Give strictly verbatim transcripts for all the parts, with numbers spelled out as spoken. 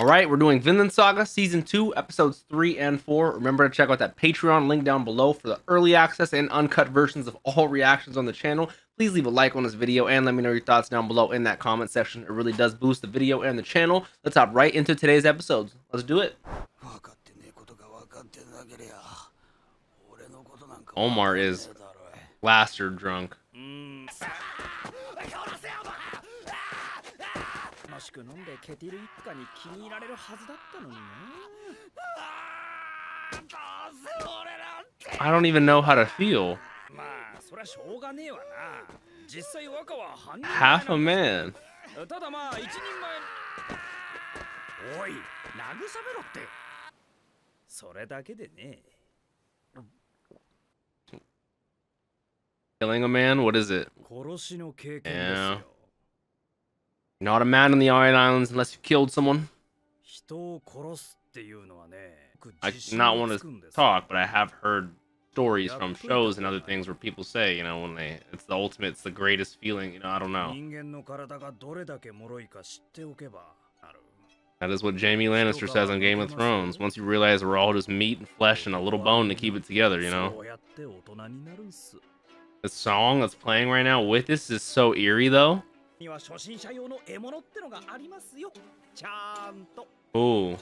All right, we're doing Vinland Saga Season two, Episodes three and four. Remember to check out that Patreon link down below for the early access and uncut versions of all reactions on the channel. Please leave a like on this video and let me know your thoughts down below in that comment section. It really does boost the video and the channel. Let's hop right into today's episodes. Let's do it. Omar is blaster drunk. I don't even know how to feel. Half a man. Killing a man? What is it? Yeah. You're not a man in the Iron Islands unless you killed someone. I do not want to talk, but I have heard stories from shows and other things where people say, you know, when they, it's the ultimate, it's the greatest feeling, you know, I don't know. That is what Jaime Lannister says on Game of Thrones. Once you realize we're all just meat and flesh and a little bone to keep it together, you know. The song that's playing right now with this is so eerie, though. Ooh.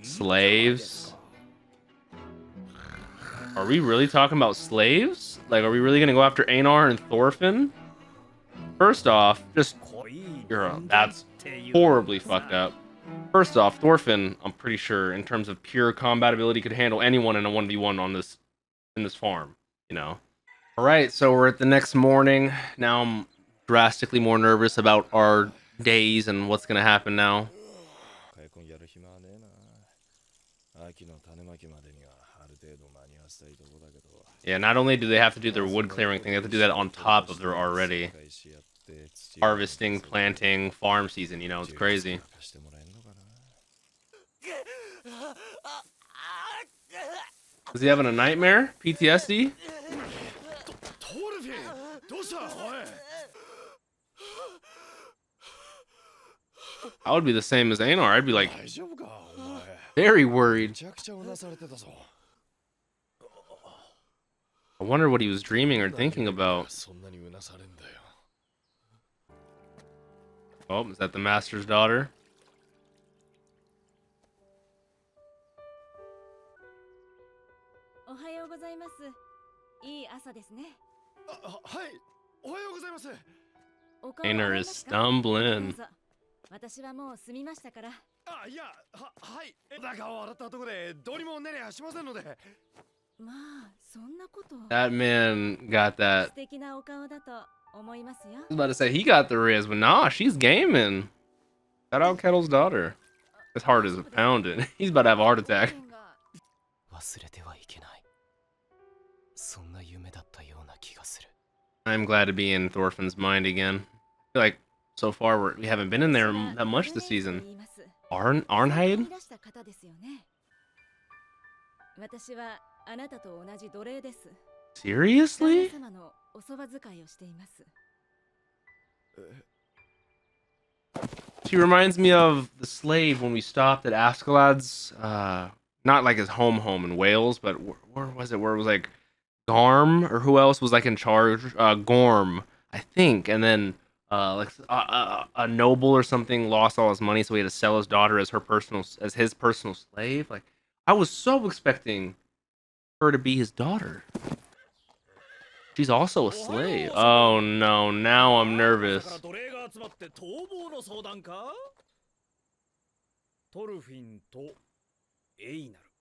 Slaves? Are we really talking about slaves? Like, are we really gonna go after Einar and Thorfinn? First off, just... girl, that's horribly fucked up. First off, Thorfinn, I'm pretty sure, in terms of pure combat ability, could handle anyone in a one v one on this, in this farm, you know? All right, so we're at the next morning. Now I'm drastically more nervous about our days and what's going to happen now. Yeah, not only do they have to do their wood clearing thing, they have to do that on top of their already harvesting, planting, farm season. You know, it's crazy. Is he having a nightmare? P T S D? I would be the same as Einar. I'd be like very worried. I wonder what he was dreaming or thinking about. Oh, is that the master's daughter? Einar is stumbling. That man got that. I was about to say he got the riz, but nah, she's gaming. Shout out Kettle's daughter. His heart is pounding. He's about to have a heart attack. I'm glad to be in Thorfinn's mind again. I feel like so far we're, we haven't been in there that much this season. Arn Arnheid? Seriously? She reminds me of the slave when we stopped at Askeladd's, uh, not like his home home in Wales, but wh where was it? Where it was like Garm or who else was like in charge? Uh, Gorm, I think, and then. Uh, like a, a, a noble or something lost all his money, so he had to sell his daughter as her personal, as his personal slave. Like, I was so expecting her to be his daughter. She's also a slave. Oh no! Now I'm nervous.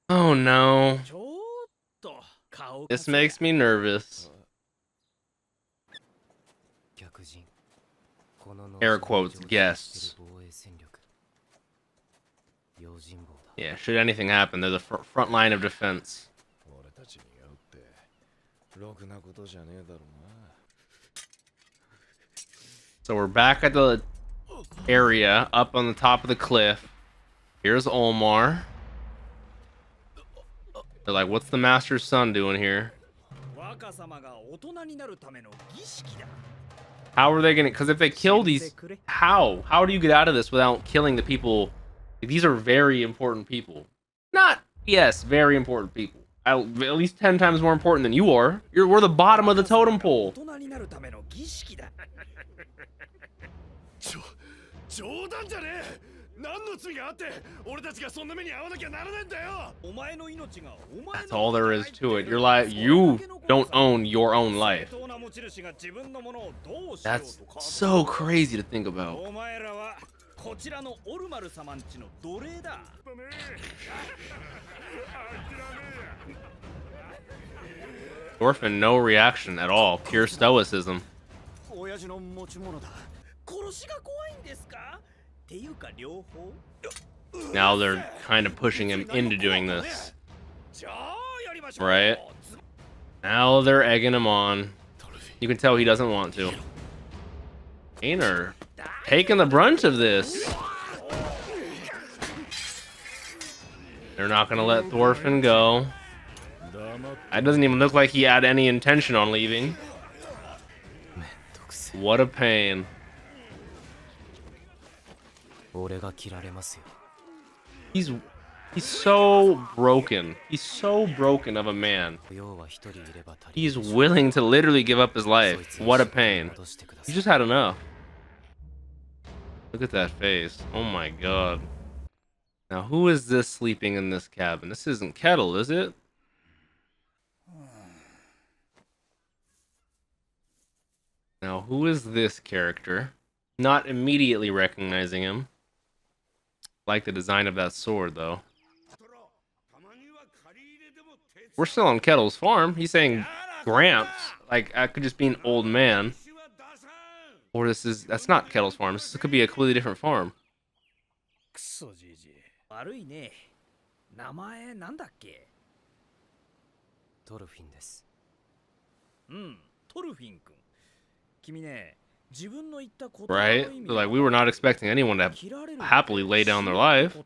Oh no! This makes me nervous. Air quotes, guests. Yeah, should anything happen, they're the fr front line of defense. So we're back at the area up on the top of the cliff. Here's Omar. They're like, what's the master's son doing here? How are they gonna, because if they kill these, how how do you get out of this without killing the people? These are very important people. Not, yes, very important people. I, at least ten times more important than you are. You're, we're the bottom of the totem pole. That's all there is to it. Your life, you don't own your own life. That's so crazy to think about. Thorfinn, no reaction at all. Pure stoicism. Now they're kind of pushing him into doing this. Right? Now they're egging him on. You can tell he doesn't want to. Einar taking the brunt of this. They're not going to let Thorfinn go. It doesn't even look like he had any intention on leaving. What a pain. He's he's so broken. He's so broken of a man. He's willing to literally give up his life. What a pain. He just had enough. Look at that face. Oh my god. Now who is this sleeping in this cabin? This isn't Kettle, is it? Now who is this character? Not immediately recognizing him. Like the design of that sword, though. We're still on Kettle's farm. He's saying Gramps. Like, I could just be an old man. Or this is... That's not Kettle's farm. This could be a completely different farm. Right? So, like, we were not expecting anyone to ha happily lay down their life.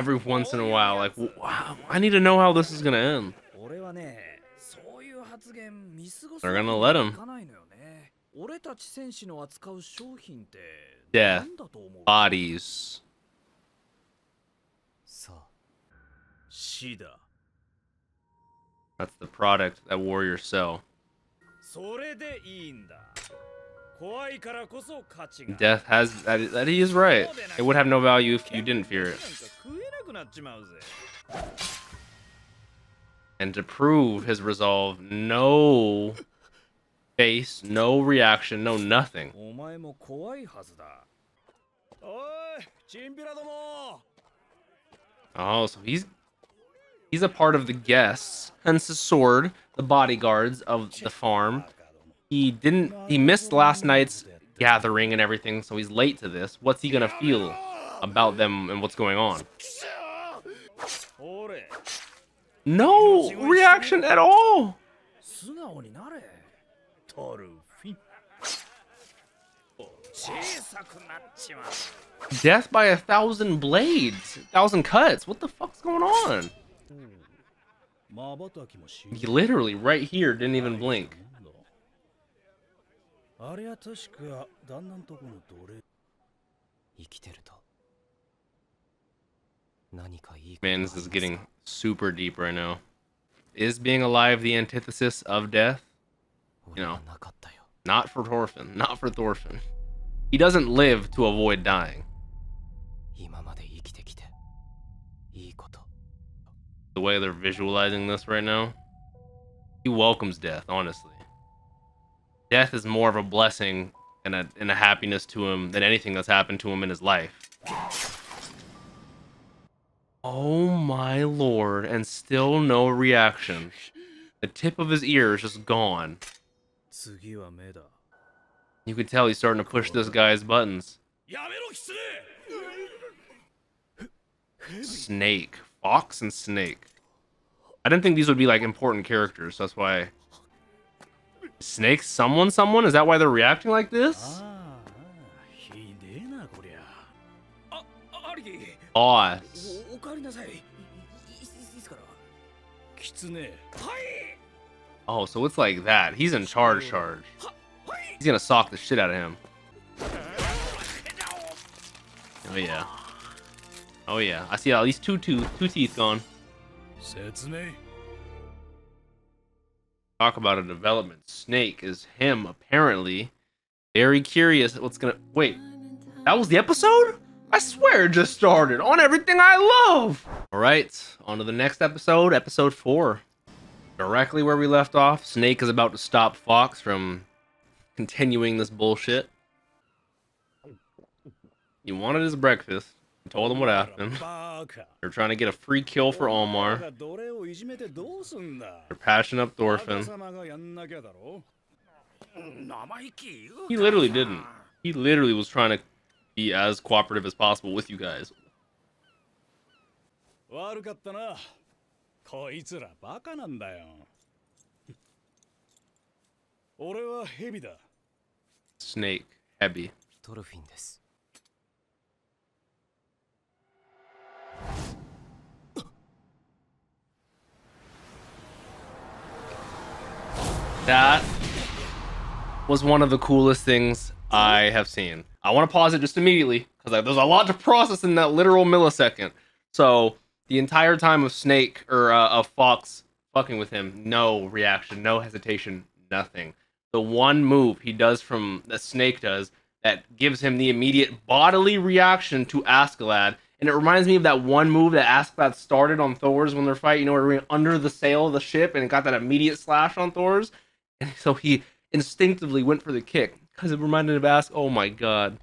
Every once in a while, like, wow, I need to know how this is gonna end. They're gonna let him. Death. Bodies. That's the product that warriors sell. Death has... That, that he is right. It would have no value if you didn't fear it. And to prove his resolve, no face, no reaction, no nothing. Oh, so he's... He's a part of the guests, hence the sword, the bodyguards of the farm. He didn't, he missed last night's gathering and everything, so he's late to this. What's he gonna feel about them and what's going on? No reaction at all. Death by a thousand blades, a thousand cuts. What the fuck's going on? He literally, right here, didn't even blink. Man, this is getting super deep right now. Is being alive the antithesis of death? You know, not for Thorfinn, not for Thorfinn. He doesn't live to avoid dying. The way they're visualizing this right now, he welcomes death, honestly. Death is more of a blessing and a, and a happiness to him than anything that's happened to him in his life. Oh my lord, and still no reaction. The tip of his ear is just gone. You can tell he's starting to push this guy's buttons. Snake. Fox and Snake. I didn't think these would be like important characters. That's why. Snake, someone, someone? Is that why they're reacting like this? Boss. Oh, so it's like that. He's in charge charge. He's gonna sock the shit out of him. Oh yeah. Oh yeah. I see at least two two two teeth gone. Talk about a development. Snake is him apparently. Very curious at what's gonna wait. That was the episode? I swear it just started on everything I love. All right, on to the next episode, episode four. Directly where we left off, Snake is about to stop Fox from continuing this bullshit. He wanted his breakfast. I told him what happened. They're trying to get a free kill for Olmar. They're patching up Thorfinn. He literally didn't. He literally was trying to be as cooperative as possible with you guys. Snake, heavy. That was one of the coolest things I have seen. I want to pause it just immediately because there's a lot to process in that literal millisecond. So the entire time of Snake or uh, of Fox fucking with him, no reaction, no hesitation, nothing. The one move he does from that Snake does that gives him the immediate bodily reaction to Askeladd. And it reminds me of that one move that Askeladd started on Thor's when they're fighting, you know, where he went under the sail of the ship and it got that immediate slash on Thor's. And so he instinctively went for the kick because it reminded him of Ask. Oh my god.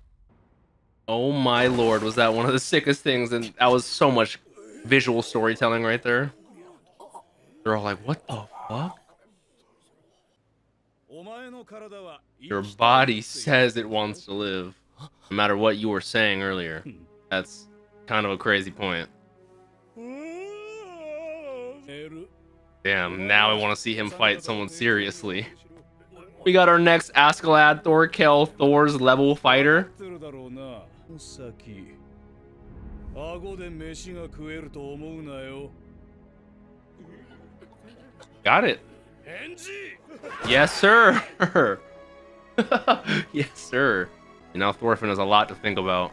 Oh my lord. Was that one of the sickest things? And that was so much visual storytelling right there. They're all like, what the fuck? Your body says it wants to live. No matter what you were saying earlier. That's kind of a crazy point. Damn, now I want to see him fight someone seriously. We got our next Askeladd, Thorkel, Thor's level fighter. Got it. Yes, sir. Yes, sir. And now Thorfinn has a lot to think about.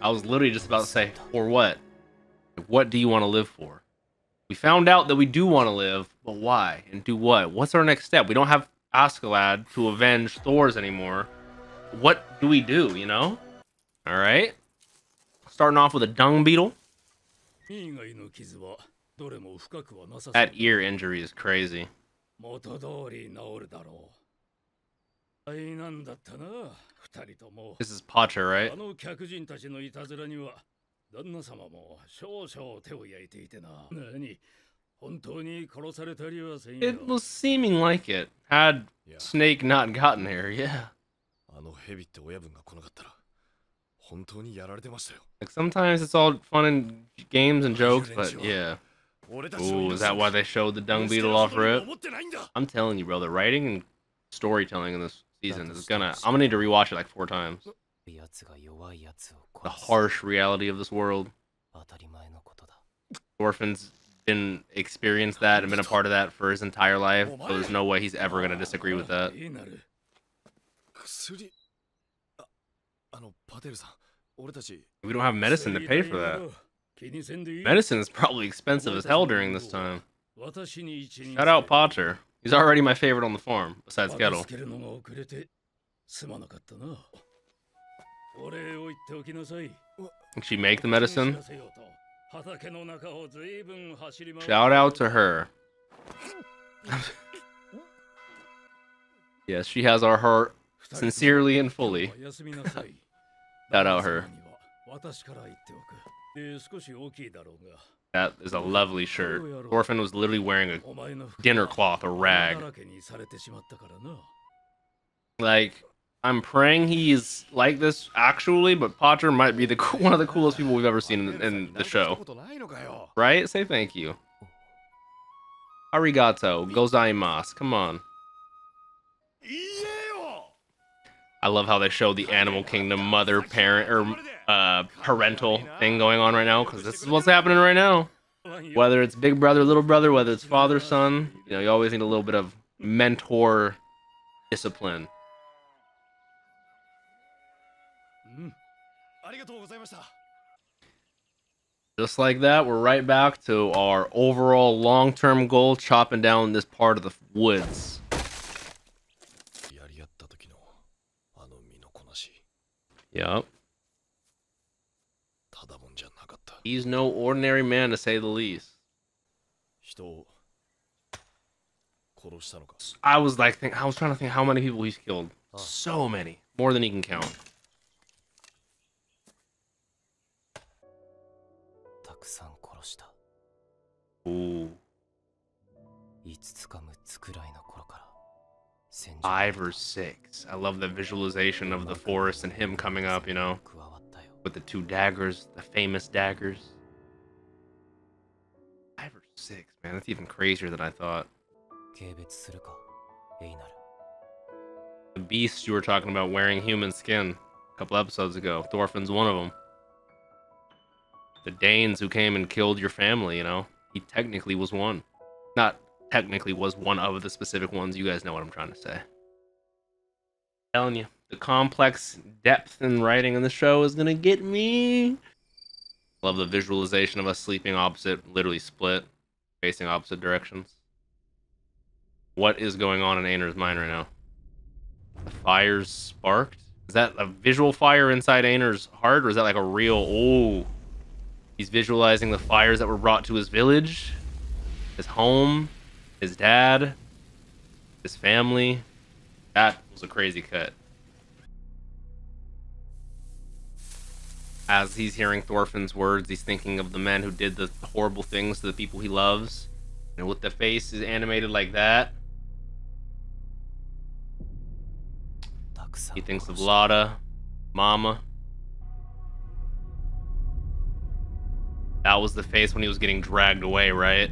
I was literally just about to say, for what? What do you want to live for? We found out that we do want to live, but why? And do what? What's our next step? We don't have Askeladd to avenge Thor's anymore. What do we do, you know? All right. Starting off with a dung beetle. That ear injury is crazy. This is Potcher, right? It was seeming like it, had Snake not gotten there, yeah. Like sometimes it's all fun and games and jokes, but yeah. Ooh, is that why they showed the dung beetle off rip? I'm telling you, bro, the writing and storytelling in this season is gonna, I'm gonna need to rewatch it like four times. The harsh reality of this world. Thorfinn's been experienced that and been a part of that for his entire life, so there's no way he's ever gonna disagree with that. We don't have medicine to pay for that. Medicine is probably expensive as hell during this time. Shout out Potter. He's already my favorite on the farm, besides Kettle. Can she make the medicine? Shout out to her. Yes, she has our heart sincerely and fully. Shout out her. That is a lovely shirt. Thorfinn was literally wearing a dinner cloth, a rag. Like, I'm praying he's like this actually, but Potcher might be the one of the coolest people we've ever seen in, in the show. Right? Say thank you. Arigato. Gozaimasu. Come on. I love how they show the animal kingdom mother, parent, or uh, parental thing going on right now, because this is what's happening right now. Whether it's big brother, little brother, whether it's father, son, you know, you always need a little bit of mentor discipline. Just like that, we're right back to our overall long-term goal, chopping down this part of the woods. Yep. He's no ordinary man, to say the least. I was like, think, I was trying to think how many people he's killed. So many, more than he can count. Ooh. Five or six. I love the visualization of the forest and him coming up, you know, with the two daggers, the famous daggers. Five or six, man. That's even crazier than I thought. The beast you were talking about wearing human skin a couple episodes ago. Thorfinn's one of them. The Danes who came and killed your family, you know. He technically was one. Not technically was one of the specific ones. You guys know what I'm trying to say. I'm telling you, the complex depth in writing in the show is going to get me. Love the visualization of us sleeping opposite, literally split, facing opposite directions. What is going on in Einar's mind right now? The fire's sparked? Is that a visual fire inside Einar's heart, or is that like a real... Oh... He's visualizing the fires that were brought to his village, his home, his dad, his family. That was a crazy cut. As he's hearing Thorfinn's words, he's thinking of the men who did the horrible things to the people he loves. And with the face is animated like that. He thinks of Lada, Mama. That was the face when he was getting dragged away, right?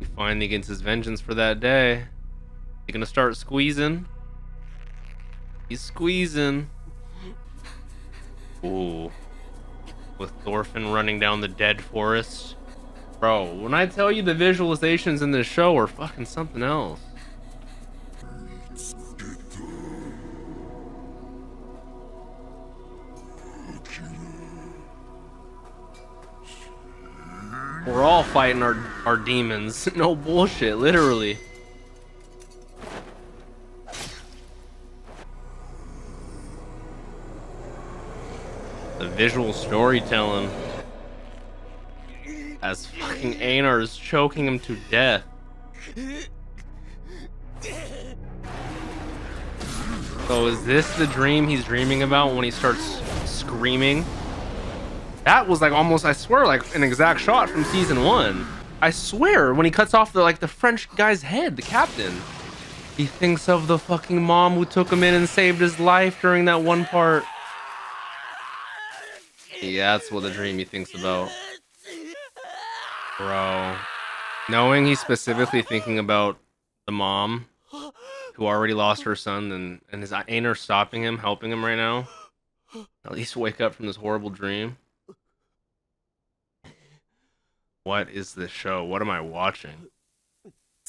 He finally gets his vengeance for that day. He's gonna start squeezing. He's squeezing. Ooh. With Thorfinn running down the dead forest. Bro, when I tell you the visualizations in this show are fucking something else. We're all fighting our, our demons. No bullshit, literally. The visual storytelling. As fucking Einar is choking him to death. So is this the dream he's dreaming about when he starts screaming? That was like almost, I swear, like an exact shot from season one. I swear, when he cuts off the like the French guy's head, the captain, he thinks of the fucking mom who took him in and saved his life during that one part. Yeah, that's what the dream he thinks about. Bro. Knowing he's specifically thinking about the mom who already lost her son, and, and his Einar stopping him, helping him right now. At least wake up from this horrible dream. What is this show? What am I watching?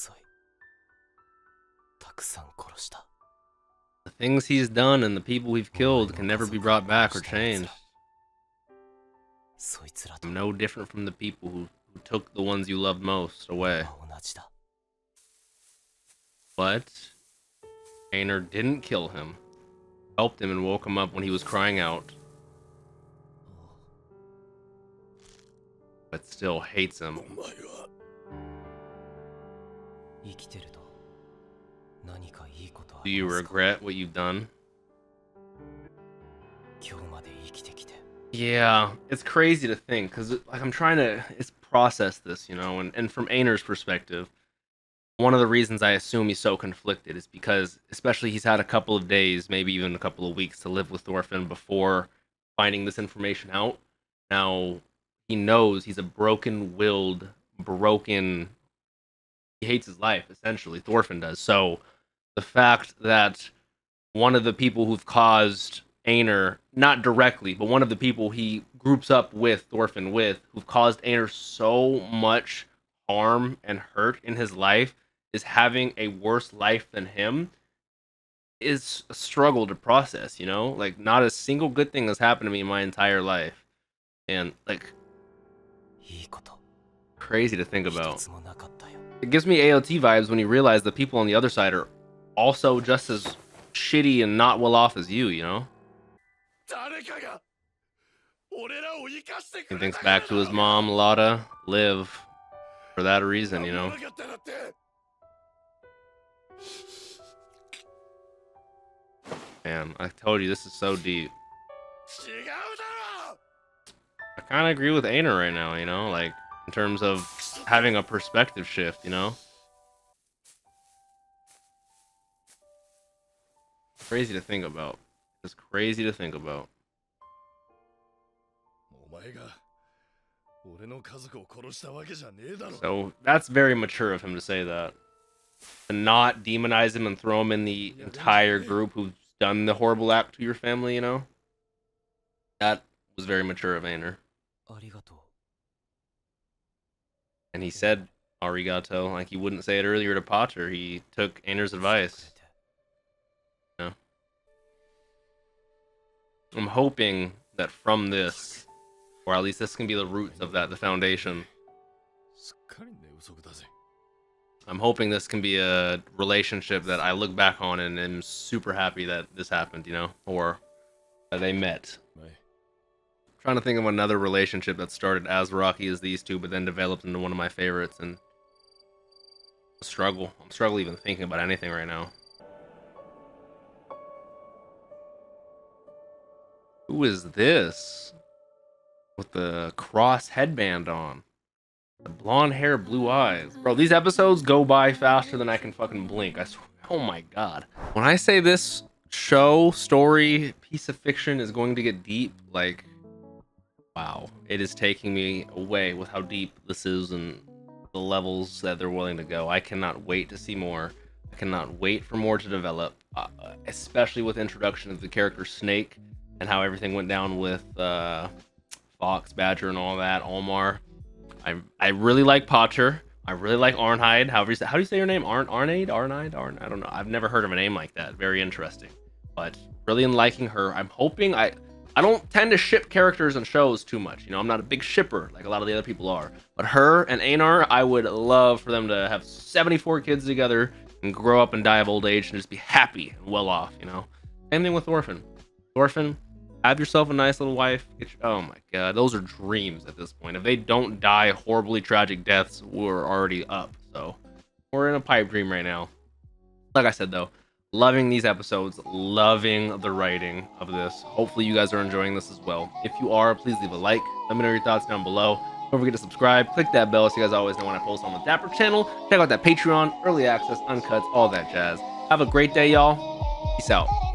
The things he's done and the people we've killed can never be brought back or changed. I'm no different from the people who, who took the ones you loved most away. But Einar didn't kill him. Helped him and woke him up when he was crying out. But still hates him. Do you regret what you've done? Yeah, it's crazy to think, because like I'm trying to it's process this, you know, and, and from Einar's perspective, one of the reasons I assume he's so conflicted is because, especially he's had a couple of days, maybe even a couple of weeks to live with Thorfinn before finding this information out. Now, he knows he's a broken-willed, broken... He hates his life, essentially. Thorfinn does. So, the fact that one of the people who've caused Einar, not directly, but one of the people he groups up with, Thorfinn with, who've caused Einar so much harm and hurt in his life, is having a worse life than him, is a struggle to process, you know? Like, not a single good thing has happened to me in my entire life. And, like, crazy to think about. It gives me A O T vibes when you realize the people on the other side are also just as shitty and not well off as you, you know? He thinks back to his mom, Lada, Liv, for that reason, you know? Man, I told you, this is so deep. I kind of agree with Einar right now, you know? Like, in terms of having a perspective shift, you know? Crazy to think about. It's crazy to think about. So, that's very mature of him to say that. To not demonize him and throw him in the entire group who's done the horrible act to your family, you know? That was very mature of Einar. And he said arigato, like he wouldn't say it earlier to Potcher. He took Einar's advice. No. I'm hoping that from this, or at least this can be the roots of that, the foundation. I'm hoping this can be a relationship that I look back on and am super happy that this happened, you know, or that they met. I'm trying to think of another relationship that started as rocky as these two, but then developed into one of my favorites, and I struggle. I'm struggling even thinking about anything right now. Who is this with the cross headband on? The blonde hair, blue eyes. Bro, these episodes go by faster than I can fucking blink. I swear. Oh my god. When I say this show, story, piece of fiction is going to get deep, like, wow. It is taking me away with how deep this is and the levels that they're willing to go. I cannot wait to see more. I cannot wait for more to develop, uh, especially with introduction of the character Snake and how everything went down with uh, Fox, Badger, and all that, Olmar. I, I really like Potcher. I really like Arnheid. However, how do you say your name? Arn Arnheid? Arnheid? Arn? I don't know. I've never heard of a name like that. Very interesting. But really liking her. I'm hoping I I don't tend to ship characters and shows too much. You know, I'm not a big shipper like a lot of the other people are. But her and Einar, I would love for them to have seventy-four kids together and grow up and die of old age and just be happy and well off. You know, same thing with Thorfinn. Thorfinn. Have yourself a nice little wife. Get your, oh my god, those are dreams at this point. If they don't die horribly tragic deaths, we're already up. So we're in a pipe dream right now. Like I said though, loving these episodes, loving the writing of this. Hopefully you guys are enjoying this as well. If you are, please leave a like. Let me know your thoughts down below. Don't forget to subscribe. Click that bell so you guys always know when I post on the Dapper channel. Check out that Patreon, early access, uncuts, all that jazz. Have a great day, y'all. Peace out.